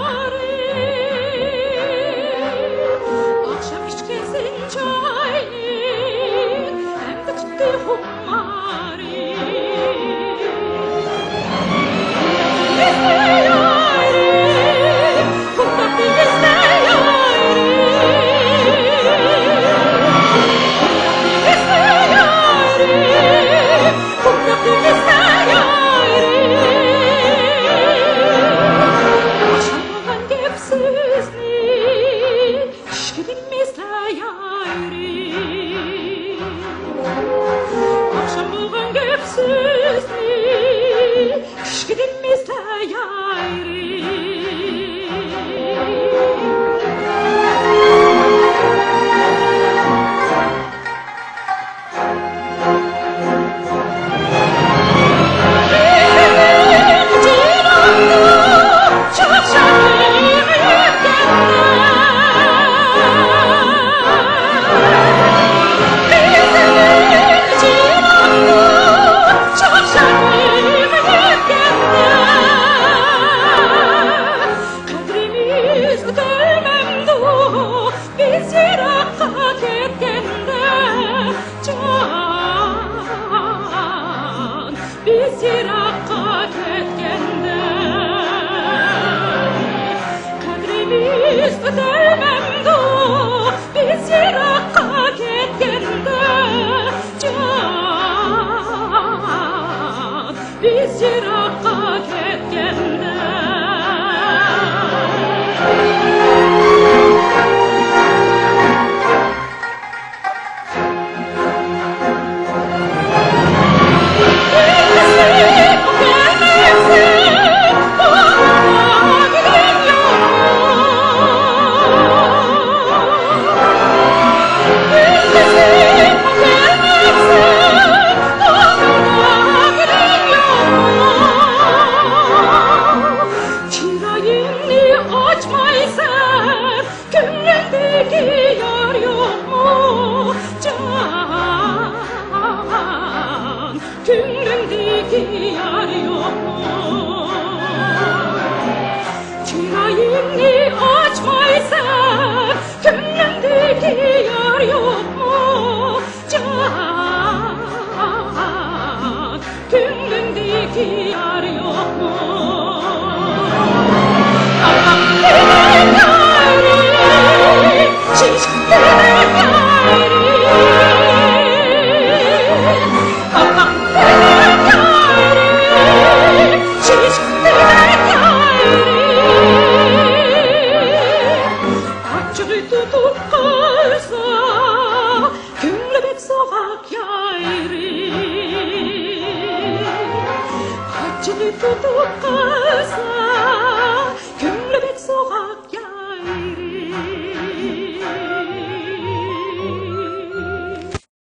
Acı tutup kalsa